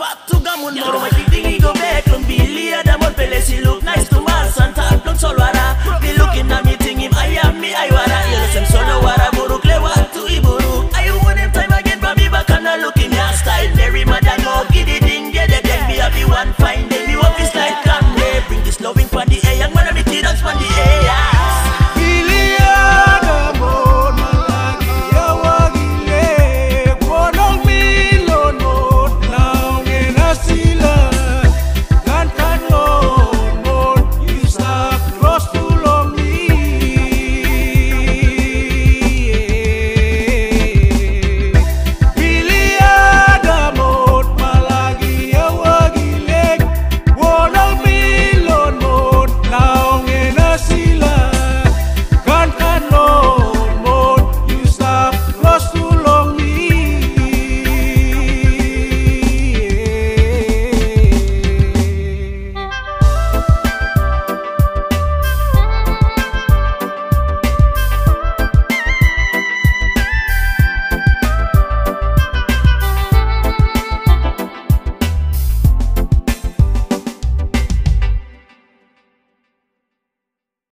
Fatu gamun moro mai dingi go back, Bilia Damon, pele si look nice to my Santa, don't solo.